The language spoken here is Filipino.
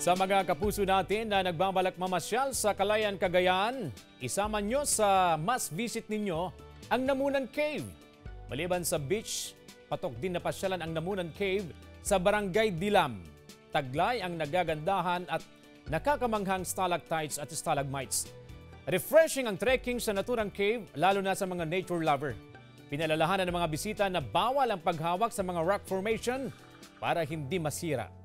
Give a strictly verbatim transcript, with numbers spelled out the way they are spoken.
Sa mga kapuso natin na nagbabalak mamasyal sa Calayan Cagayan, isama nyo sa must visit ninyo ang Namunan Cave. Maliban sa beach, patok din na pasyalan ang Namunan Cave sa Barangay Dilam. Taglay ang nagagandahan at nakakamanghang stalactites at stalagmites. Refreshing ang trekking sa naturang cave, lalo na sa mga nature lover. Pinalalahanan ng mga bisita na bawal ang paghawak sa mga rock formation para hindi masira.